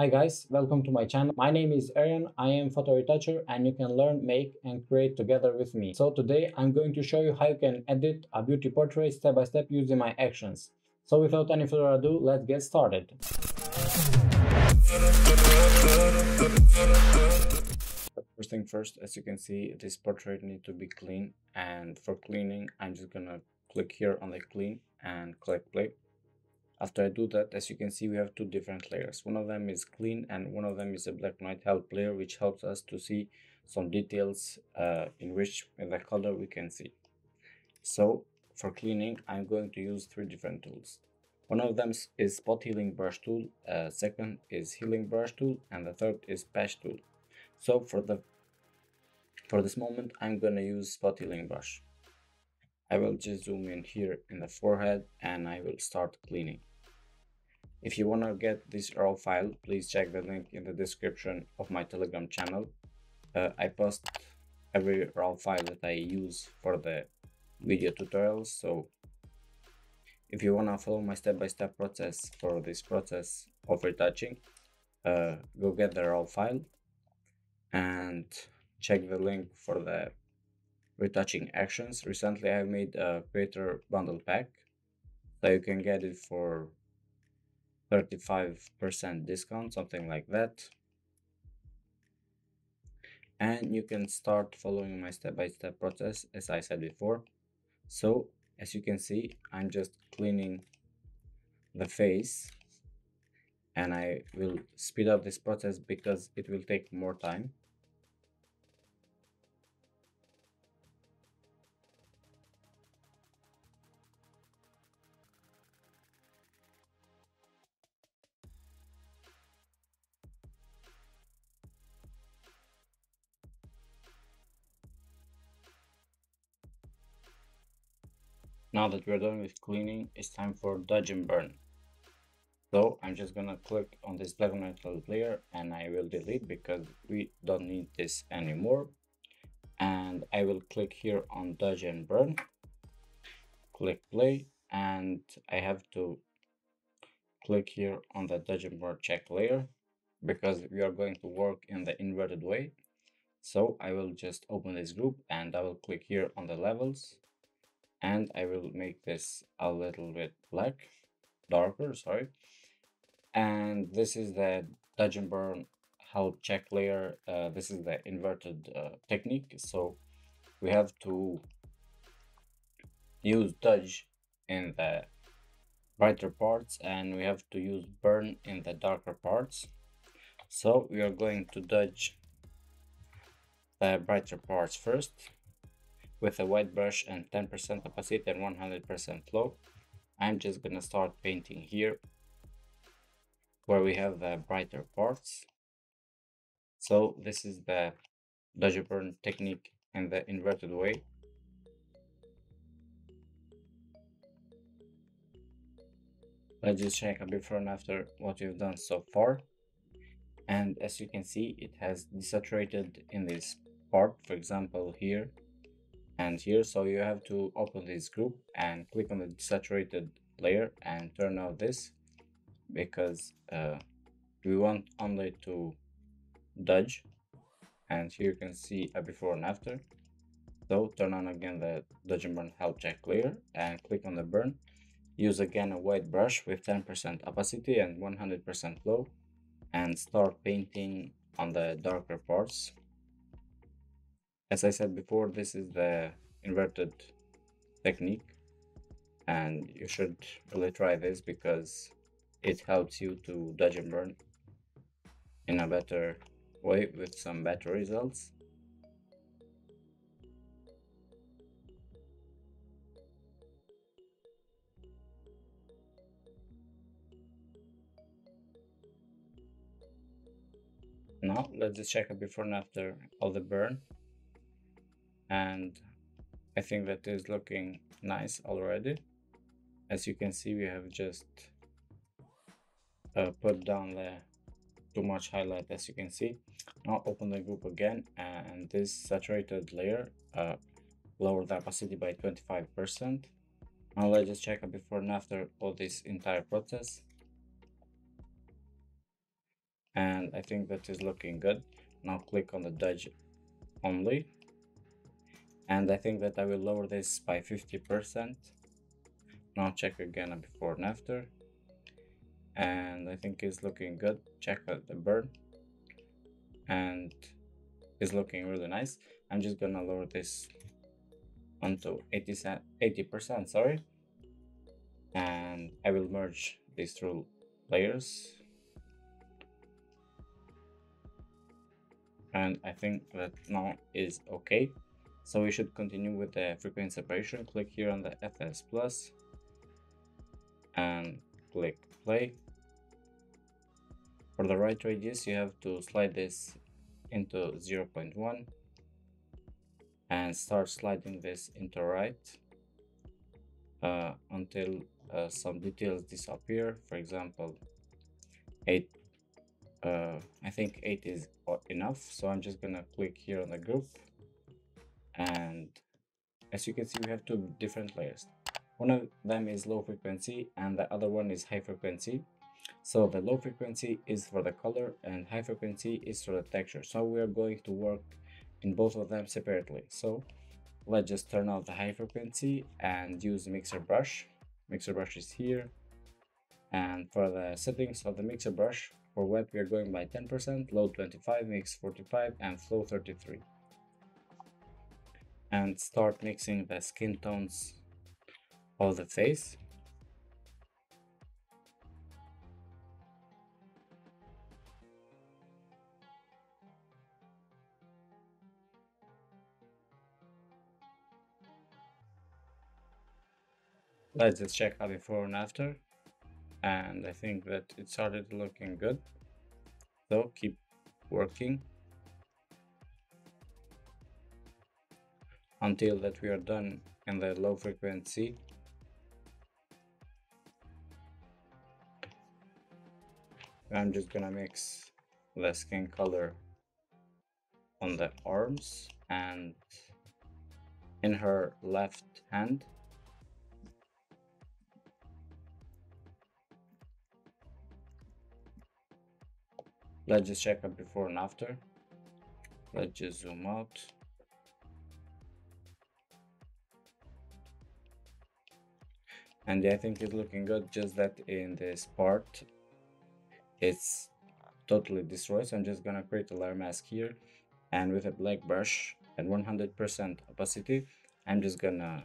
Hi guys, welcome to my channel. My name is Erjon, I am photo retoucher and you can learn, make and create together with me. So today I'm going to show you how you can edit a beauty portrait step by step using my actions. So without any further ado, let's get started. First thing first, as you can see, this portrait needs to be clean, and for cleaning I'm just gonna click here on the clean and click play. After I do that, as you can see, we have two different layers. One of them is clean and one of them is a black and white help layer, which helps us to see some details in which the color we can see. So for cleaning, I'm going to use three different tools. One of them is spot healing brush tool, second is healing brush tool, and the third is patch tool. So for this moment, I'm gonna use spot healing brush. I will just zoom in here in the forehead and I will start cleaning. If you want to get this raw file, please check the link in the description of my Telegram channel. I post every raw file that I use for the video tutorials, so if you want to follow my step-by-step process for this process of retouching, go get the raw file and check the link for the retouching actions. Recently I made a creator bundle pack, so you can get it for 35% discount, something like that. And you can start following my step-by-step process, as I said before. So as you can see, I'm just cleaning the face, and I will speed up this process because it will take more time. Now that we're done with cleaning, it's time for dodge and burn. So I'm just gonna click on this black and white layer and I will delete because we don't need this anymore. And I will click here on dodge and burn, click play, and I have to click here on the dodge and burn check layer because we are going to work in the inverted way. So I will just open this group and I will click here on the levels. And I will make this a little bit darker. And this is the dodge and burn help check layer. This is the inverted technique. So we have to use dodge in the brighter parts and we have to use burn in the darker parts. So we are going to dodge the brighter parts first with a white brush and 10% opacity and 100% flow. I'm just gonna start painting here where we have the brighter parts. So this is the dodge and burn technique in the inverted way. Let's just check a before and after what we've done so far. And as you can see, it has desaturated in this part, for example here and here. So you have to open this group and click on the desaturated layer and turn off this because we want only to dodge. And here you can see a before and after. So turn on again the dodge and burn help check layer and click on the burn. Use again a white brush with 10% opacity and 100% flow and start painting on the darker parts. As I said before, this is the inverted technique and you should really try this because it helps you to dodge and burn in a better way with some better results. Now let's just check a before and after of the burn. And I think that is looking nice already. As you can see, we have just put down the too much highlight, as you can see. Now open the group again and this saturated layer, lower the opacity by 25%. Now let's just check a before and after all this entire process. and I think that is looking good. Now click on the Dutch only, and I think that I will lower this by 50%. Now check again before and after, and I think it's looking good. Check out the burn, and it's looking really nice. I'm just gonna lower this onto 80%, sorry, and I will merge these two layers, and I think that now is okay. So we should continue with the frequency separation. Click here on the FS plus and click play. For the right radius, you have to slide this into 0.1 and start sliding this into right until some details disappear. For example, 8, I think 8 is enough. So I'm just gonna click here on the group, and as you can see, we have two different layers. One of them is low frequency and the other one is high frequency. So the low frequency is for the color and high frequency is for the texture. So we are going to work in both of them separately. So let's just turn off the high frequency and use mixer brush. Mixer brush is here, and for the settings of the mixer brush, for wet we are going by 10%, low 25, mix 45, and flow 33. And start mixing the skin tones of the face. Let's just check out before and after, and I think that it started looking good, so keep working until that we are done in the low frequency. I'm just gonna mix the skin color on the arms and in her left hand. Let's just check up before and after. Let's just zoom out. And I think it's looking good, just that in this part, it's totally destroyed. So I'm just gonna create a layer mask here, and with a black brush at 100% opacity, I'm just gonna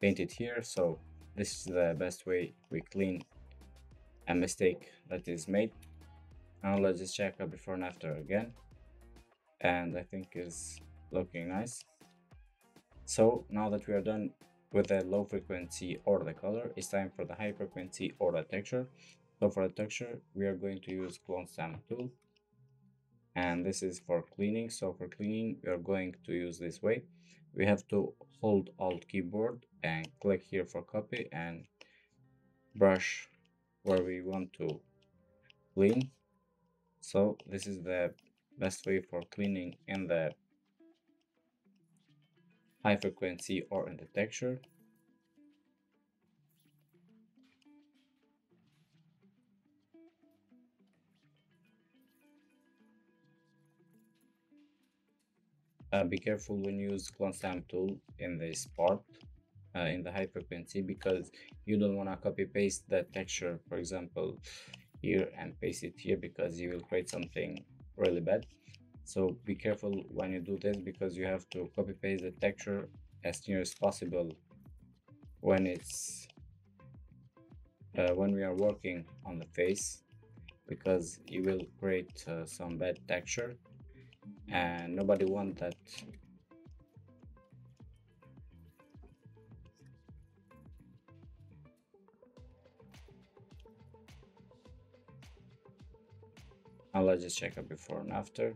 paint it here. So this is the best way we clean a mistake that is made. Now let's just check out before and after again, and I think it's looking nice. So now that we are done with the low frequency or the color, it's time for the high frequency or the texture. So for the texture, we are going to use clone stamp tool, and this is for cleaning. So for cleaning, we are going to use this way. We have to hold alt keyboard and click here for copy and brush where we want to clean. So this is the best way for cleaning in the high frequency or in the texture. Be careful when you use clone stamp tool in this part, in the high frequency, because you don't want to copy paste the texture, for example, here and paste it here, because you will create something really bad. So be careful when you do this, because you have to copy paste the texture as near as possible when it's when we are working on the face, because you will create some bad texture, and nobody wants that. Now let's just check out before and after.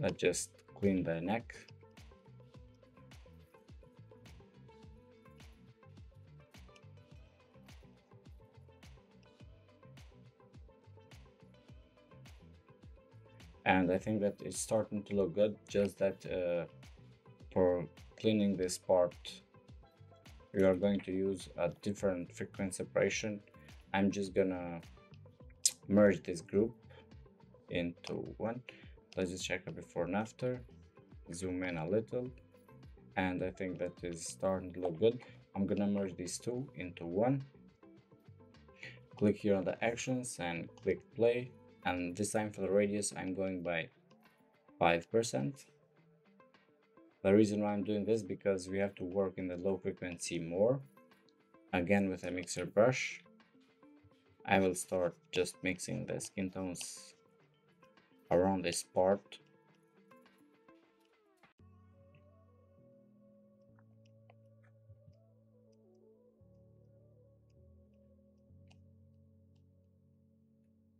Let's just clean the neck. And I think that it's starting to look good, just that for cleaning this part, we are going to use a different frequency separation. I'm just gonna merge this group into one. Let's just check a before and after, zoom in a little, and I think that is starting to look good. I'm gonna merge these two into one. Click here on the actions and click play, and this time for the radius I'm going by 5%. The reason why I'm doing this because we have to work in the low frequency more. Again with a mixer brush, I will start just mixing the skin tones around this part.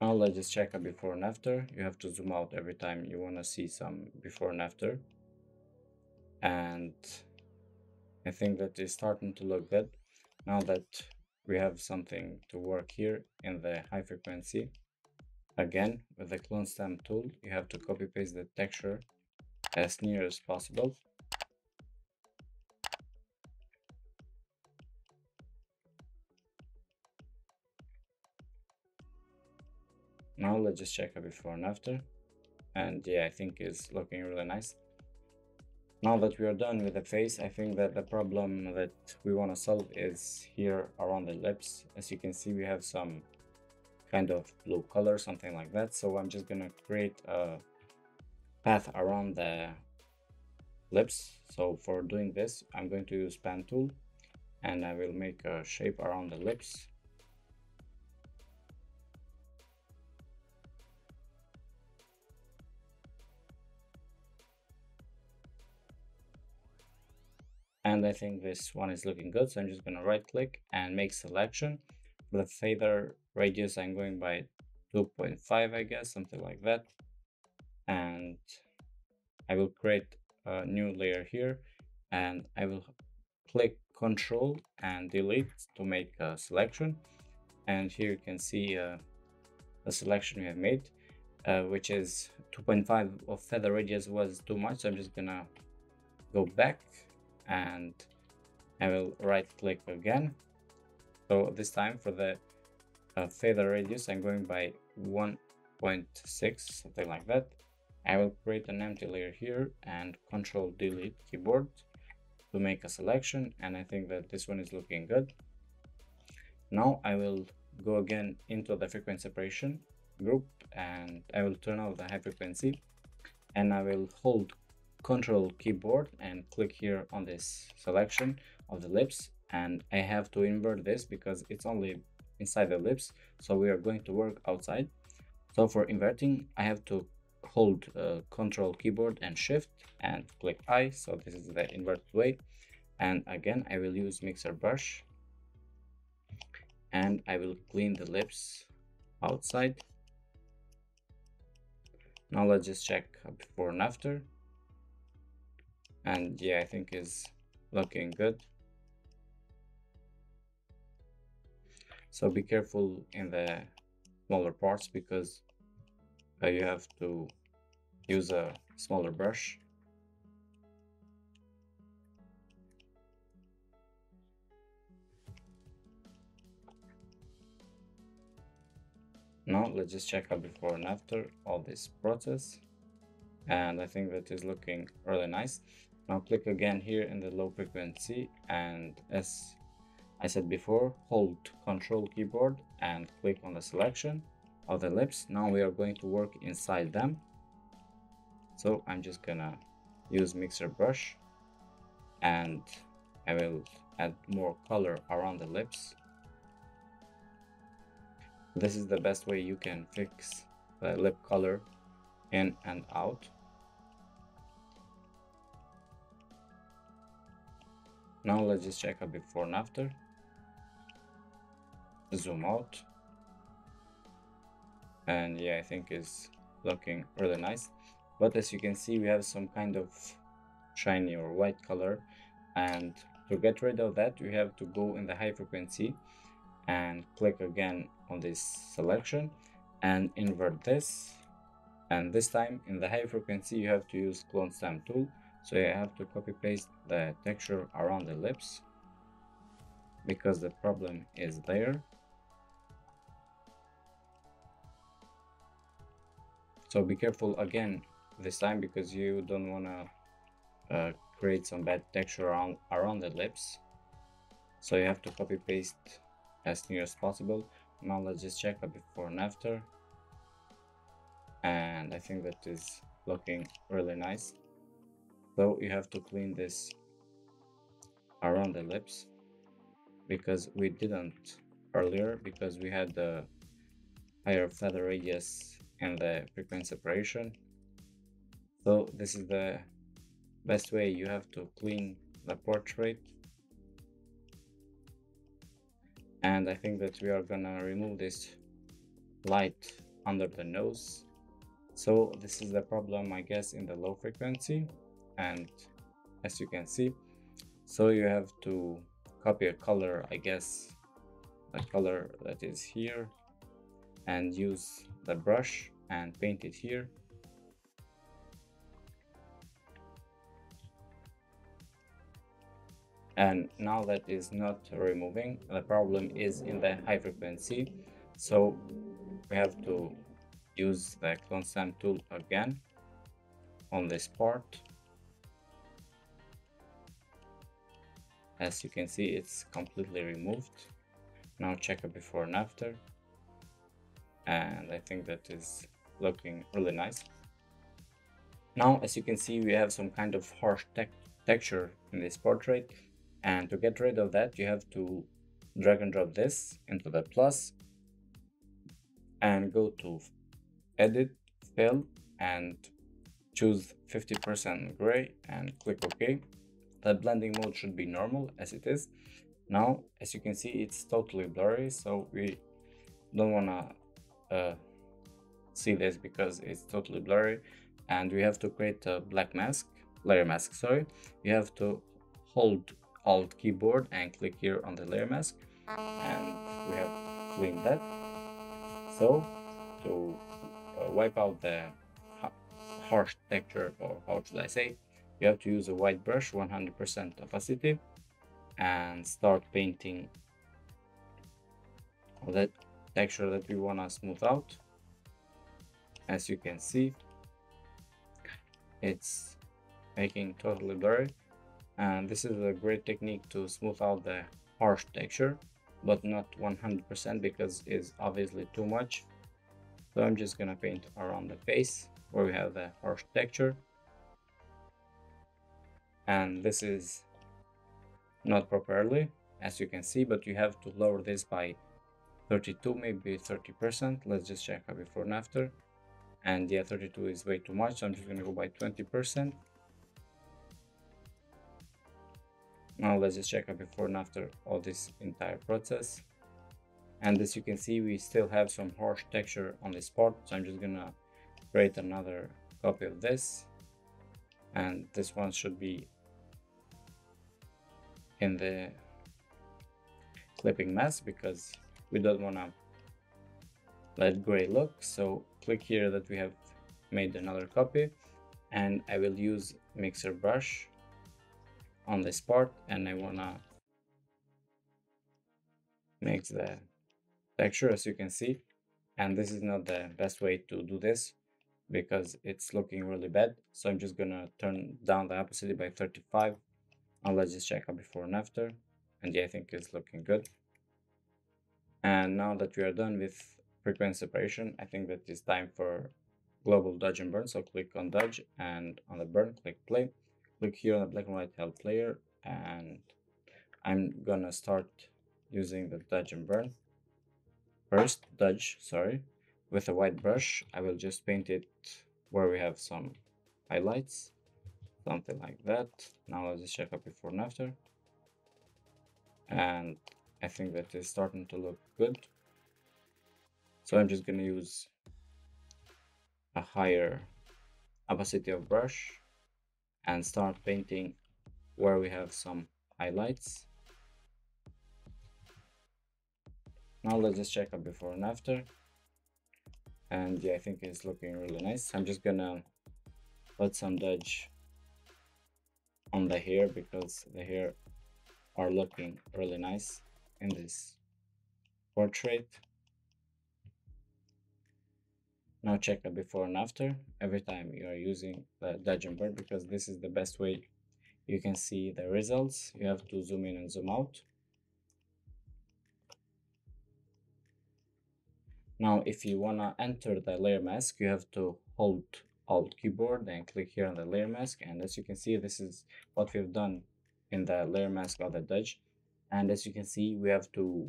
Now let's just check a before and after. You have to zoom out every time you want to see some before and after, and I think that is starting to look good. Now that we have something to work here in the high frequency, again with the clone stamp tool, you have to copy paste the texture as near as possible. Now let's just check a before and after, and yeah, I think it's looking really nice. Now that we are done with the face, I think that the problem that we want to solve is here around the lips. As you can see, we have some kind of blue color, something like that. So I'm just gonna create a path around the lips. So for doing this, I'm going to use pen tool and I will make a shape around the lips. And I think this one is looking good, so I'm just gonna right click and make selection. The feather radius I'm going by 2.5, I guess, something like that. And I will create a new layer here and I will click Control and delete to make a selection. And here you can see the selection we have made, which is 2.5 of feather radius was too much, so I'm just gonna go back and I will right click again. So this time for the feather radius I'm going by 1.6, something like that. I will create an empty layer here and Control delete keyboard to make a selection, and I think that this one is looking good. Now I will go again into the frequency separation group and I will turn off the high frequency, and I will hold Control keyboard and click here on this selection of the lips, and I have to invert this because it's only inside the lips, so we are going to work outside. So for inverting, I have to hold Control keyboard and shift and click I. So this is the inverted way, and again I will use mixer brush and I will clean the lips outside. Now let's just check before and after. And yeah, I think is looking good. So be careful in the smaller parts because you have to use a smaller brush. Now let's just check out before and after all this process. And I think that is looking really nice. Now click again here in the low frequency and as I said before, hold Control keyboard and click on the selection of the lips. Now we are going to work inside them. So I'm just gonna use mixer brush and I will add more color around the lips. This is the best way you can fix the lip color in and out. Now let's just check a before and after. Zoom out. And yeah, I think it's looking really nice. But as you can see, we have some kind of shiny or white color. And to get rid of that, we have to go in the high frequency and click again on this selection and invert this. And this time in the high frequency, you have to use clone stamp tool. So I have to copy paste the texture around the lips because the problem is there. So be careful again this time, because you don't want to create some bad texture around the lips. So you have to copy paste as near as possible. Now let's just check a before and after, and I think that is looking really nice. So you have to clean this around the lips, because we didn't earlier, because we had the higher feather radius and the frequency separation. So this is the best way you have to clean the portrait. And I think that we are gonna remove this light under the nose. So this is the problem, I guess, in the low frequency. And as you can see, so you have to copy a color, I guess, the color that is here, and use the brush and paint it here. And now that is not removing. The problem is in the high frequency, so we have to use the clone stamp tool again on this part. As you can see, it's completely removed. Now check it before and after, and I think that is looking really nice. Now as you can see, we have some kind of harsh texture in this portrait, and to get rid of that you have to drag and drop this into the plus and go to edit, fill, and choose 50% gray and click OK. The blending mode should be normal as it is. Now as you can see, it's totally blurry, so we don't want to see this because it's totally blurry, and we have to create a black mask, layer mask, sorry. You have to hold Alt keyboard and click here on the layer mask, and we have cleaned that. So to wipe out the harsh texture, or how should I say, you have to use a white brush, 100% opacity, and start painting that texture that we want to smooth out. As you can see, it's making totally blurry, and this is a great technique to smooth out the harsh texture, but not 100% because it's obviously too much. So I'm just gonna paint around the face where we have the harsh texture. And this is not properly, as you can see, but you have to lower this by 32, maybe 30%. Let's just check out before and after. And yeah, 32 is way too much, so I'm just gonna go by 20%. Now let's just check out before and after all this entire process. And as you can see, we still have some harsh texture on this part, so I'm just gonna create another copy of this. And this one should be in the clipping mask, because we don't want to let gray look. So click here that we have made another copy, and I will use mixer brush on this part, and I want to mix the texture, as you can see. And this is not the best way to do this because it's looking really bad, so I'm just gonna turn down the opacity by 35, and let's just check out before and after. And yeah, I think it's looking good. And now that we are done with frequency separation, I think that it's time for global dodge and burn. So click on dodge, and on the burn click play. Click here on the black and white help layer, and I'm gonna start using the dodge and burn first. Dodge, sorry. With a white brush, I will just paint it where we have some highlights, something like that. Now let's just check up before and after, and I think that is starting to look good. So I'm just gonna use a higher opacity of brush and start painting where we have some highlights. Now let's just check up before and after. And yeah, I think it's looking really nice. I'm just gonna put some dodge on the hair because the hair are looking really nice. in this portrait. Now check the before and after every time you are using the Dutch bird, because this is the best way you can see the results. You have to zoom in and zoom out. Now if you want to enter the layer mask, you have to hold Alt keyboard and click here on the layer mask, and as you can see, this is what we've done in the layer mask of the Dutch. And as you can see, we have to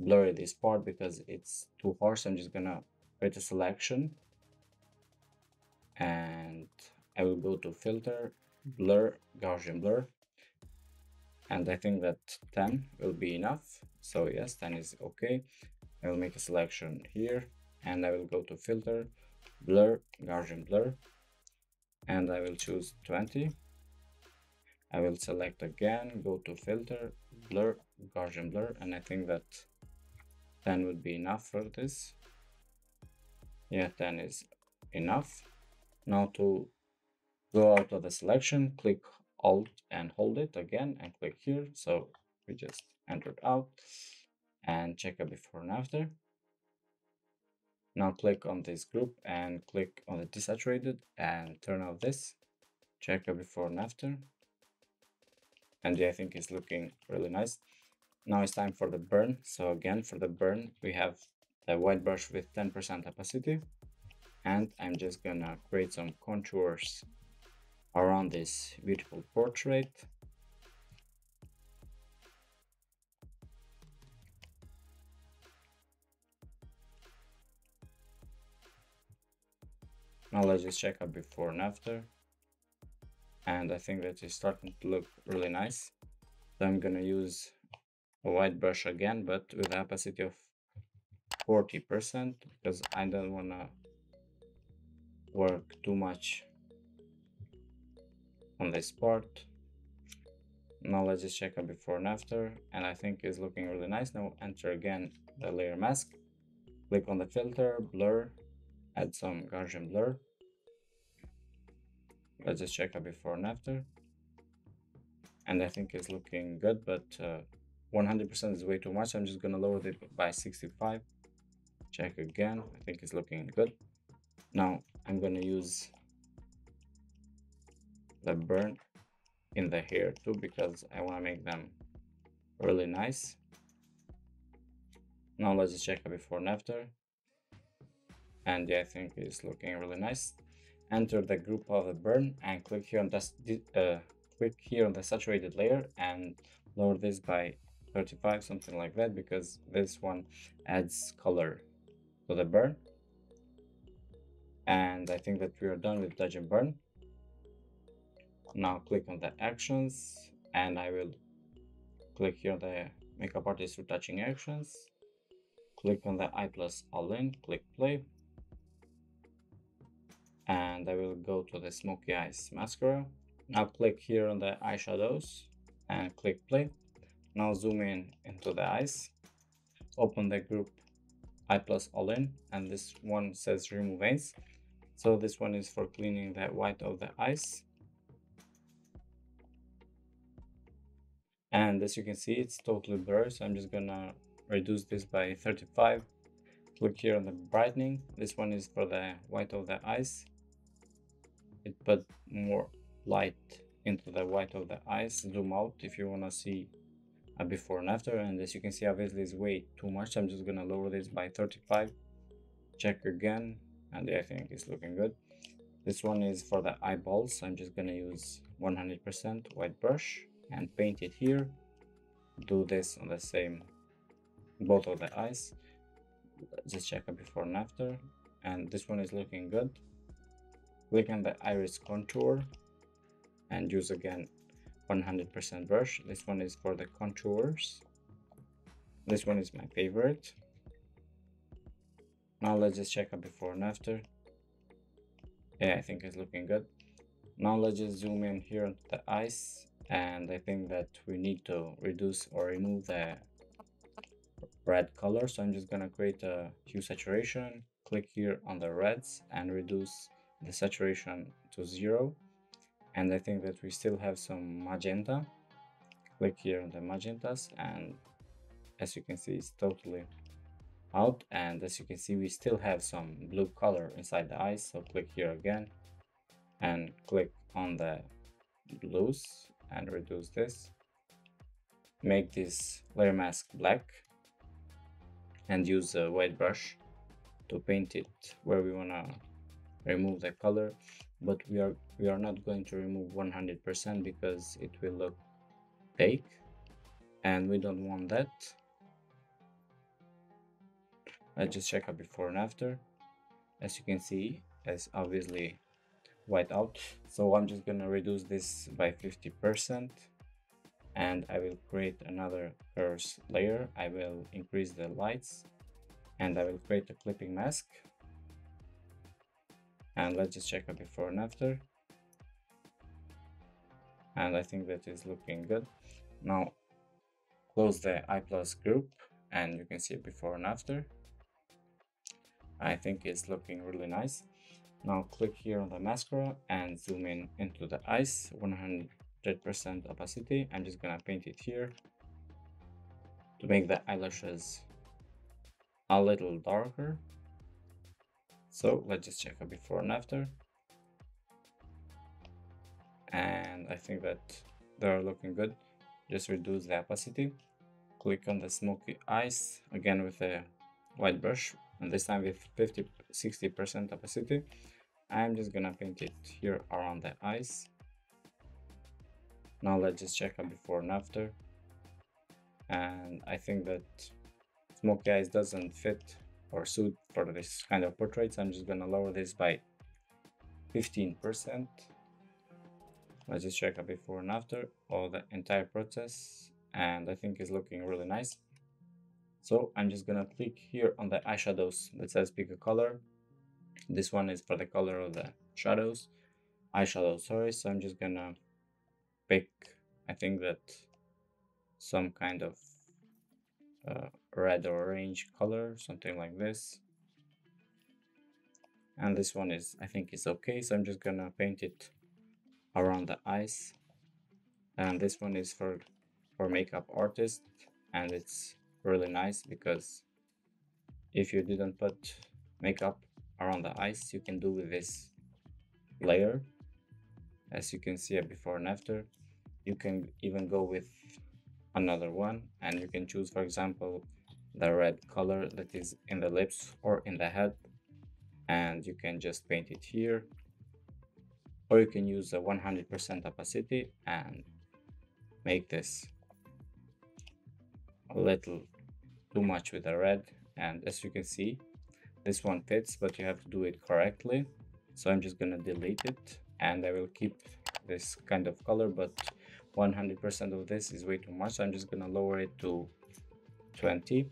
blur this part because it's too harsh. I'm just gonna go to selection and I will go to filter, blur, Gaussian blur, and I think that 10 will be enough. So yes, 10 is okay. I will make a selection here and I will go to filter, blur, Gaussian blur, and I will choose 20. I will select again, go to filter, blur, Gaussian blur, and I think that 10 would be enough for this. Yeah, 10 is enough. Now to go out of the selection, click Alt and hold it again and click here. So we just entered out and check it before and after. Now click on this group and click on the desaturated and turn off this. Check it before and after. And yeah, I think it's looking really nice. Now it's time for the burn. So again, for the burn, we have the white brush with 10% opacity. And I'm just gonna create some contours around this beautiful portrait. Now let's just check out before and after, and I think that it's starting to look really nice. So I'm gonna use a white brush again, but with an opacity of 40% because I don't wanna work too much on this part. Now let's just check out before and after, and I think it's looking really nice. Now enter again the layer mask, click on the filter, blur, add some Gaussian blur. Let's just check out before and after, and I think it's looking good, but 100% is way too much. I'm just gonna lower it by 65. Check again, I think it's looking good. Now I'm gonna use the burn in the hair too because I want to make them really nice. Now let's just check out before and after. And yeah, I think it's looking really nice. Enter the group of the burn and click here on the saturated layer and lower this by 35, something like that, because this one adds color to the burn. And I think that we are done with Dutch burn. Now click on the actions and I will click here on the makeup artist retouching actions. Click on the I plus all in, click play. And I will go to the Smoky Eyes mascara. Now click here on the eyeshadows and click play. Now zoom in into the eyes. Open the group I plus all in, and this one says remove veins. So this one is for cleaning the white of the eyes. And as you can see, it's totally blurred. So I'm just gonna reduce this by 35. Click here on the brightening. This one is for the white of the eyes. It put more light into the white of the eyes. Zoom out if you want to see a before and after, and as you can see, obviously it's way too much. I'm just gonna lower this by 35. Check again, and I think it's looking good. This one is for the eyeballs. I'm just gonna use 100% white brush and paint it here. Do this on the same both of the eyes. Just check a before and after, and this one is looking good. Click on the iris contour and use again 100% brush. This one is for the contours. This one is my favorite. Now let's just check a before and after. Yeah, I think it's looking good. Now let's just zoom in here on the eyes, and I think that we need to reduce or remove the red color. So I'm just gonna create a hue saturation, click here on the reds and reduce the saturation to 0. And I think that we still have some magenta. Click here on the magentas and as you can see, it's totally out, and as you can see we still have some blue color inside the eyes. So click here again and click on the blues and reduce this, make this layer mask black, and use a white brush to paint it where we want to remove the color. But we are not going to remove 100% because it will look fake and we don't want that. I just check out before and after. As you can see, it's obviously white out, so I'm just gonna reduce this by 50% and I will create another curves layer. I will increase the lights and I will create a clipping mask, and let's just check out before and after, and I think that is looking good. Now close the I+ group and you can see before and after. I think it's looking really nice. Now click here on the mascara and zoom in into the eyes, 100% opacity. I'm just gonna paint it here to make the eyelashes a little darker. So let's just check a before and after, and I think that they are looking good. Just reduce the opacity, click on the smoky eyes again with a white brush, and this time with 60% opacity. I'm just gonna paint it here around the eyes. Now let's just check out before and after, and I think that smoky eyes doesn't fit or suit for this kind of portraits. I'm just gonna lower this by 15%. Let's just check out before and after all the entire process, and I think it's looking really nice. So I'm just gonna click here on the eyeshadows that says pick a color. This one is for the color of the shadows, eyeshadow. So I'm just gonna pick, I think that some kind of red or orange color, something like this. And this one is, I think is okay. So I'm just gonna paint it around the eyes. And this one is for makeup artists, and it's really nice because if you didn't put makeup around the eyes, you can do with this layer. As you can see before and after, you can even go with another one and you can choose, for example, the red color that is in the lips or in the head, and you can just paint it here, or you can use a 100% opacity and make this a little too much with the red. And as you can see, this one fits, but you have to do it correctly. So I'm just gonna delete it and I will keep this kind of color, but 100% of this is way too much. So I'm just gonna lower it to 20,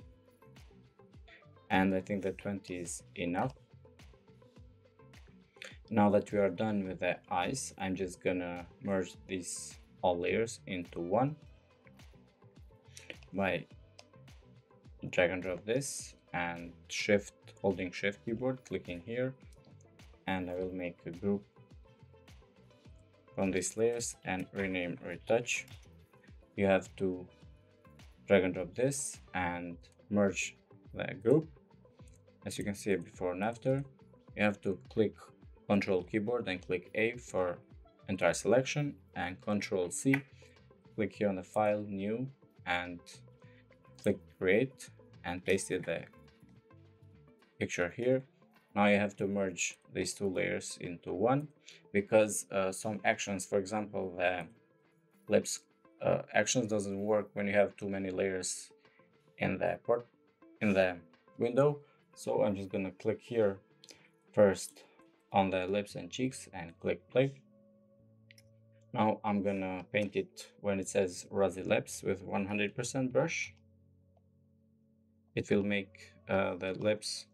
and I think that 20 is enough. Now that we are done with the eyes, I'm just gonna merge these all layers into one by drag and drop this and shift, holding shift keyboard, clicking here, and I will make a group from these layers and rename retouch. You have to drag and drop this and merge the group. As you can see before and after, you have to click Control keyboard and click A for entire selection, and Control C, click here on the file, new, and click create and paste it the picture here. Now you have to merge these two layers into one because some actions, for example the lips actions, doesn't work when you have too many layers in the window. So I'm just gonna click here first on the lips and cheeks and click play. Now I'm gonna paint it when it says rosy lips with 100% brush. It will make the lips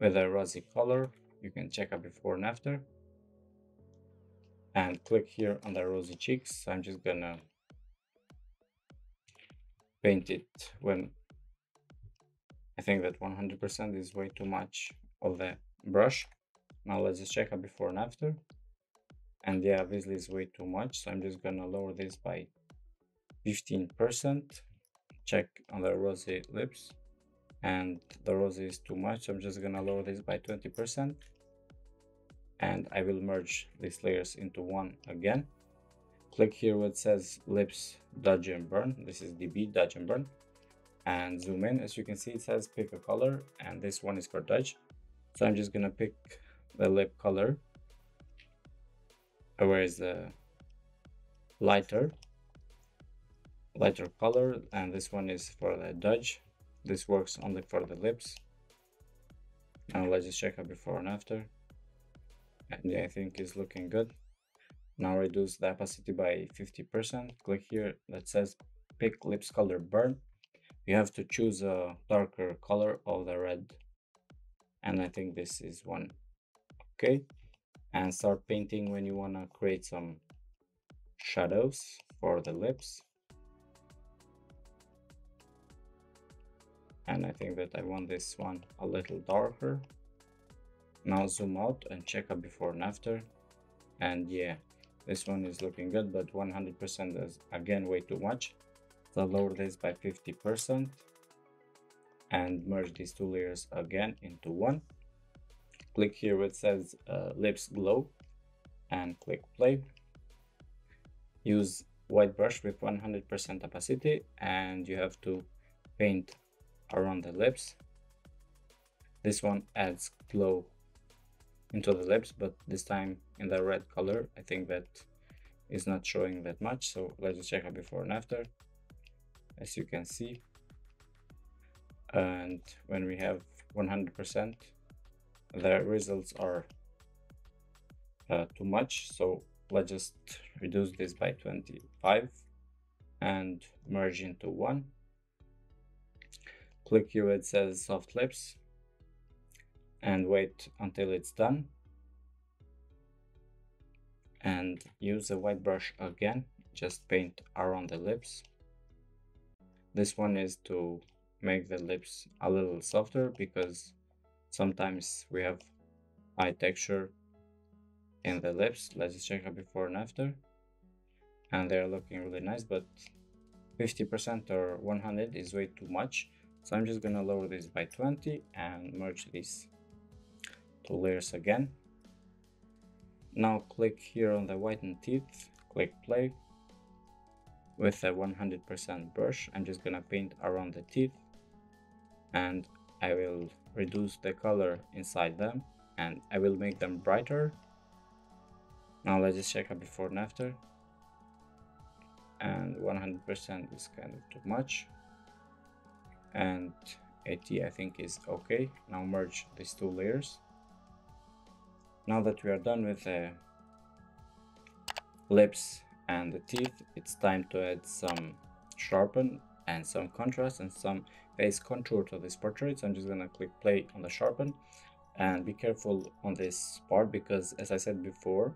with a rosy color. You can check out before and after, and click here on the rosy cheeks. I'm just gonna paint it when I think that 100% is way too much of the brush. Now let's just check out before and after. And yeah, obviously it's way too much, so I'm just gonna lower this by 15%, check on the ROSI lips, and the ROSI is too much. I'm just gonna lower this by 20%, and I will merge these layers into one again. Click here where it says lips dodge and burn. This is DB dodge and burn, and zoom in. As you can see, it says pick a color, and this one is for dodge. So I'm just gonna pick the lip color where is the lighter color, and this one is for the dodge. This works only for the lips, and let's just check out before and after, and yeah, I think it's looking good. Now reduce the opacity by 50%. Click here that says pick lips color burn. You have to choose a darker color of the red, and I think this is one. Okay, and start painting when you want to create some shadows for the lips. And I think that I want this one a little darker. Now zoom out and check up before and after, and yeah, this one is looking good, but 100% is again way too much. So lower this by 50% and merge these two layers again into one. Click here where it says lips glow and click play. Use white brush with 100% opacity, and you have to paint around the lips. This one adds glow into the lips, but this time in the red color. I think that is not showing that much, so let's just check out before and after, as you can see. And when we have 100%, the results are too much, so let's just reduce this by 25 and merge into one. Click here where it says soft lips and wait until it's done, and use a white brush again, just paint around the lips. This one is to make the lips a little softer, because sometimes we have eye texture in the lips. Let's just check out before and after, and they are looking really nice, but 50% or 100 is way too much. So I'm just gonna lower this by 20 and merge these two layers again. Now click here on the whitened teeth, click play. With a 100% brush, I'm just gonna paint around the teeth, and I will reduce the color inside them, and I will make them brighter. Now let's just check out before and after, and 100% is kind of too much, and 80 I think is okay. Now merge these two layers. Now that we are done with the lips and the teeth, it's time to add some sharpen and some contrast and some face contour to this portrait. So I'm just gonna click play on the sharpen, and be careful on this part, because as I said before,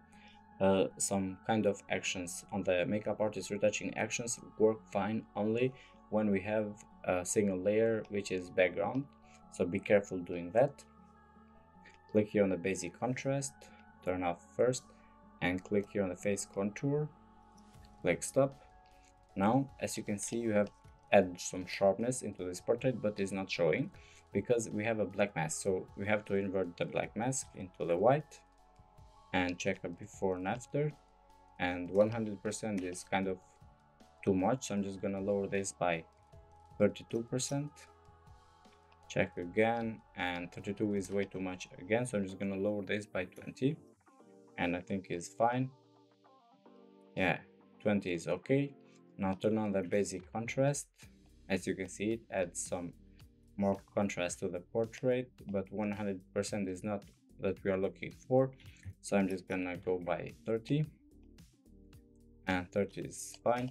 some kind of actions on the makeup artist retouching actions work fine only when we have a single layer, which is background, so be careful doing that. Click here on the basic contrast, turn off first, and click here on the face contour, click stop. Now as you can see, you have added some sharpness into this portrait, but it's not showing because we have a black mask, so we have to invert the black mask into the white and check up before and after, and 100% is kind of too much. So I'm just gonna lower this by 32%, check again, and 32 is way too much again, so I'm just gonna lower this by 20, and I think it's fine. Yeah, 20 is okay. Now turn on the basic contrast. As you can see, it adds some more contrast to the portrait, but 100% is not that we are looking for, so I'm just gonna go by 30, and 30 is fine.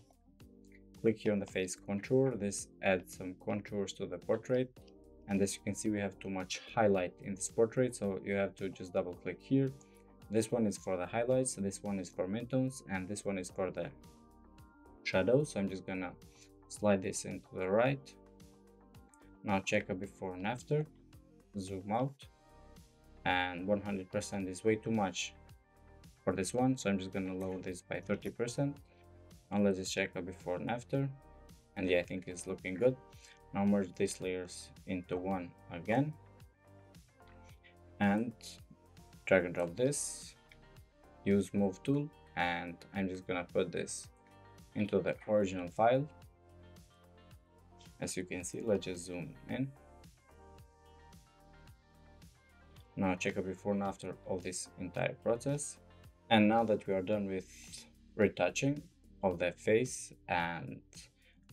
Click here on the face contour. This adds some contours to the portrait, and as you can see, we have too much highlight in this portrait, so you have to just double click here. This one is for the highlights, this one is for midtones, and this one is for the shadows. So I'm just gonna slide this into the right. Now check a before and after, zoom out, and 100% is way too much for this one, so I'm just gonna lower this by 30%. Now let's just check a before and after, And yeah, I think it's looking good. Now merge these layers into one again and drag and drop this, use move tool, and I'm just gonna put this into the original file. As you can see, let's just zoom in. Now check out before and after of this entire process. And now that we are done with retouching of the face, and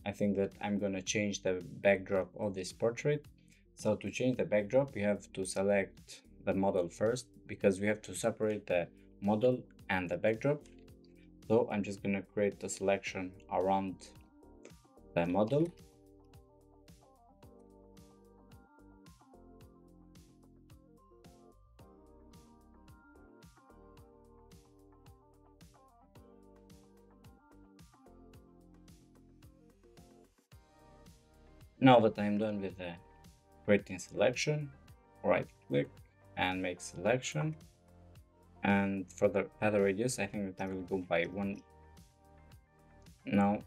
I think that I'm gonna change the backdrop of this portrait. So to change the backdrop, we have to select the model first, because we have to separate the model and the backdrop. So I'm just gonna create the selection around the model. Now that I'm done with the creating selection, right click and make selection. And for the feather radius, I think that I will go by 1. Now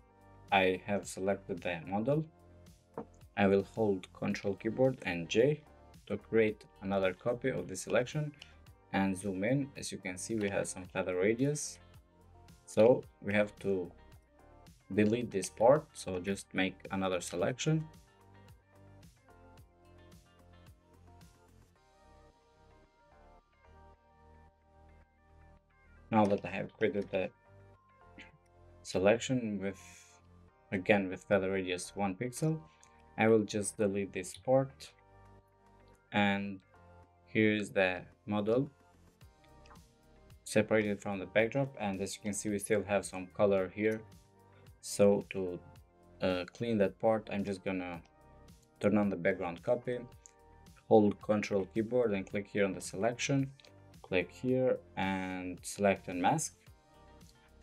I have selected the model. I will hold Ctrl keyboard and J to create another copy of the selection and zoom in. As you can see, we have some feather radius. So we have to delete this part. So just make another selection. Now that I have created the selection with, again, with feather radius 1 pixel, I will just delete this part. And here's the model separated from the backdrop. And as you can see, we still have some color here. So to clean that part, I'm just gonna turn on the background copy, hold Ctrl keyboard and click here on the selection, click here and select and mask.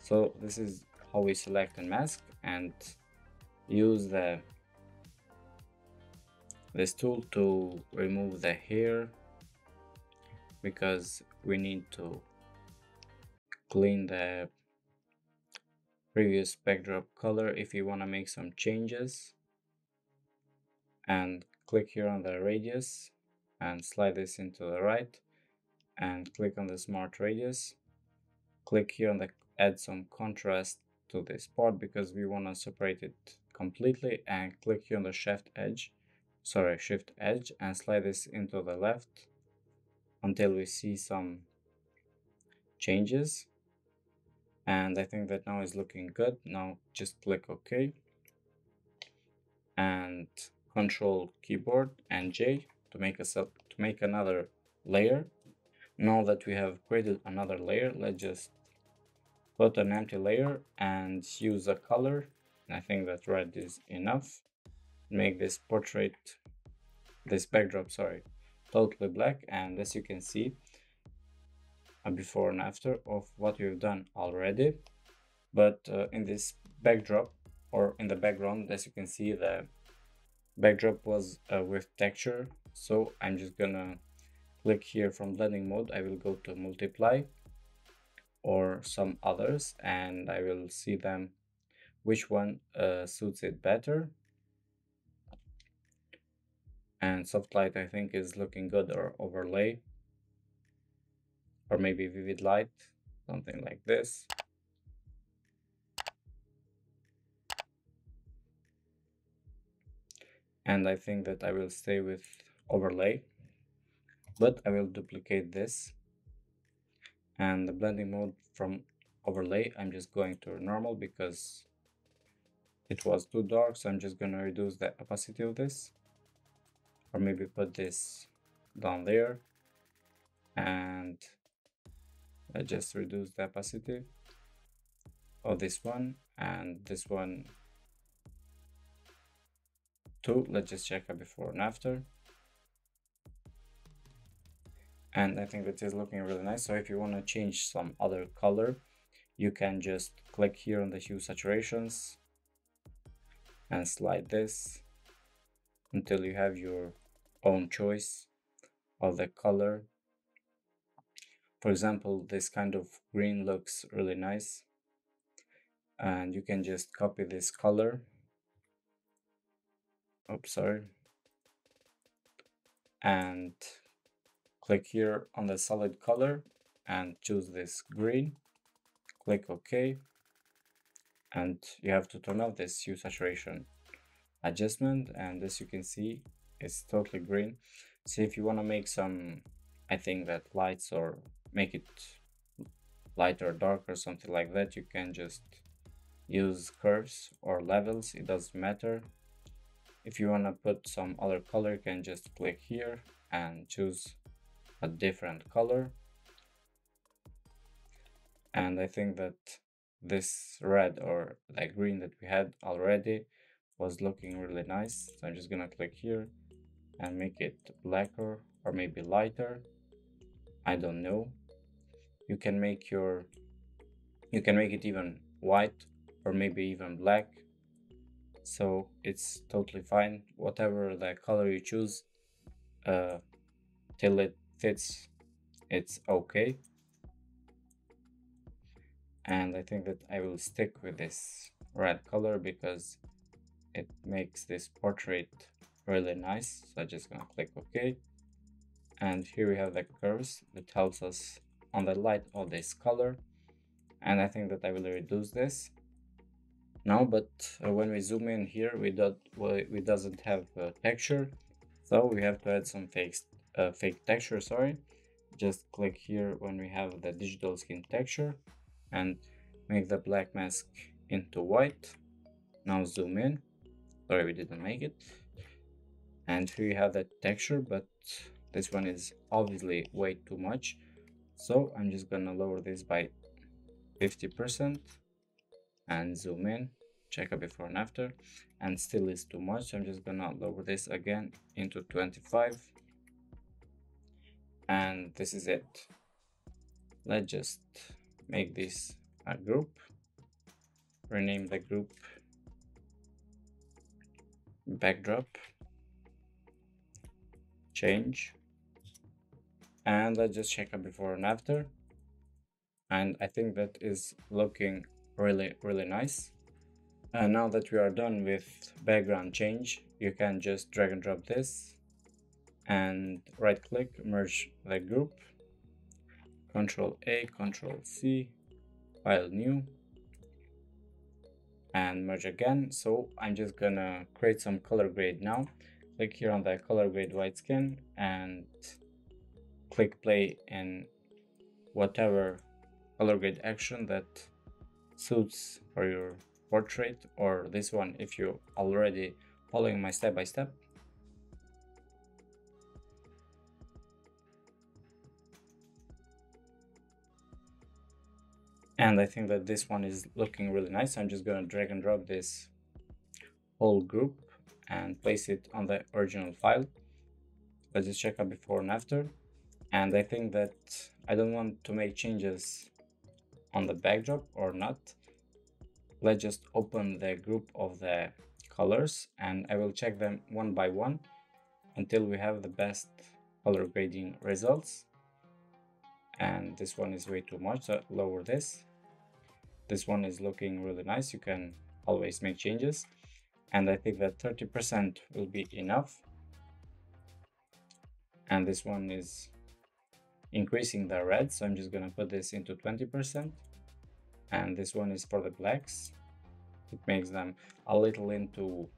So this is how we select and mask, and use this tool to remove the hair, because we need to clean the previous backdrop color if you want to make some changes. And click here on the radius and slide this into the right and click on the smart radius. Click here on the add some contrast to this part because we want to separate it completely, and click here on the shift edge and slide this into the left until we see some changes. And I think that now is looking good. Now just click OK and Ctrl keyboard and J to make another layer. Now that we have created another layer, let's just put an empty layer and use a color. And I think that red is enough. Make this backdrop totally black. And as you can see, a before and after of what we've done already, but in this backdrop, or in the background, as you can see, the backdrop was with texture. So I'm just gonna click here from blending mode. I will go to multiply or some others, and I will see them which one suits it better. And soft light, I think, is looking good, or overlay, or maybe vivid light, something like this. And I think that I will stay with overlay, but I will duplicate this. And the blending mode from overlay, I'm just going to normal because it was too dark. So I'm just going to reduce the opacity of this, or maybe put this down there. And I just reduce the opacity of this one and this one too. Let's just check a before and after. And I think that is looking really nice. So if you want to change some other color, you can just click here on the hue saturations and slide this until you have your own choice of the color. For example, this kind of green looks really nice, and you can just copy this color Oops, sorry. And click here on the solid color and choose this green. Click OK. And you have to turn off this hue saturation adjustment. And as you can see, it's totally green. So if you want to make some, I think that lights, or make it lighter or darker, something like that, you can just use curves or levels. It doesn't matter. If you want to put some other color, you can just click here and choose a different color. And I think that this red or that green that we had already was looking really nice. So I'm just gonna click here and make it blacker or maybe lighter. I don't know. You can make your, you can make it even white or maybe even black. So it's totally fine. Whatever the color you choose, till it fits, it's okay. And I think that I will stick with this red color because it makes this portrait really nice. So I'm just gonna click OK. And here we have the curves that helps us on the light of this color. And I think that I will reduce this now, but when we zoom in here, we doesn't have texture. So we have to add some fake texture, sorry. Just click here when we have the digital skin texture and make the black mask into white. Now zoom in. Sorry, we didn't make it. And here you have that texture, but this one is obviously way too much. So I'm just gonna lower this by 50% and zoom in, check a before and after, and still is too much. So I'm just gonna lower this again into 25. And this is it. Let's just make this a group, rename the group backdrop, change, and let's just check up before and after. And I think that is looking really nice. And now that we are done with background change, you can just drag and drop this and right click, merge the group. Control A, Control C, file new, and merge again. So I'm just gonna create some color grade now. Click here on the color grade white skin and click play in whatever color grade action that suits for your portrait, or this one if you're already following my step by step. And I think that this one is looking really nice. I'm just going to drag and drop this whole group and place it on the original file. Let's just check out before and after. And I think that I don't want to make changes on the backdrop or not. Let's just open the group of the colors and I will check them one by one until we have the best color grading results. And this one is way too much, so lower this. This one is looking really nice. You can always make changes, and I think that 30% will be enough. And this one is increasing the red, so I'm just gonna put this into 20%. And this one is for the blacks. It makes them a little into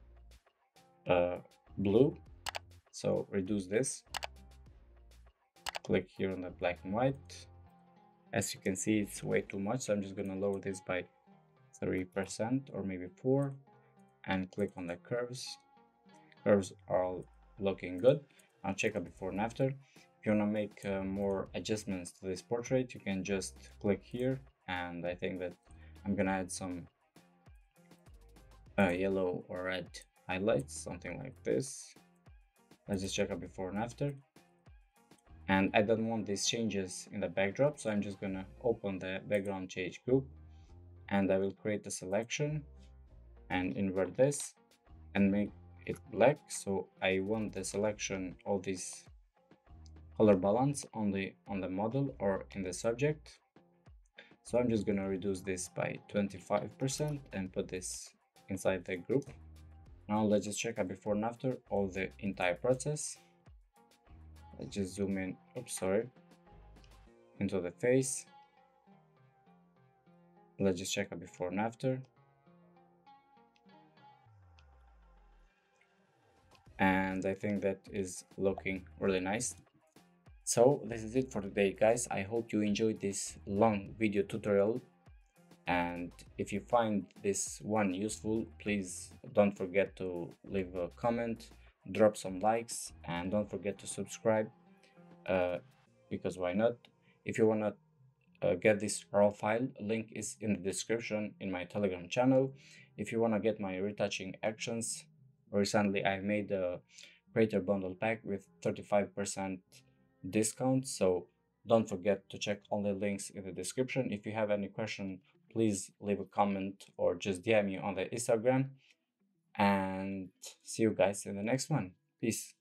blue, so reduce this. Click here on the black and white. As you can see, it's way too much, so I'm just gonna lower this by 3% or maybe 4%, and click on the curves. Curves are all looking good. Now check out before and after. If you wanna make more adjustments to this portrait, you can just click here, and I think that I'm gonna add some yellow or red highlights, something like this. Let's just check out before and after. And I don't want these changes in the backdrop, so I'm just gonna open the background change group and I will create a selection and invert this and make it black. So I want the selection of this color balance only on the model or in the subject. So I'm just gonna reduce this by 25% and put this inside the group. Now let's just check a before and after of the entire process. Let's just zoom in, oops, sorry, into the face. Let's just check a before and after. And I think that is looking really nice. So this is it for today, guys. I hope you enjoyed this long video tutorial, and if you find this one useful, please don't forget to leave a comment, drop some likes, and don't forget to subscribe, because why not. If you want to get this raw file, link is in the description in my Telegram channel. If you want to get my retouching actions, recently I made a creator bundle pack with 35% discount, so don't forget to check all the links in the description. If you have any question, please leave a comment or just DM me on the Instagram, and see you guys in the next one. Peace.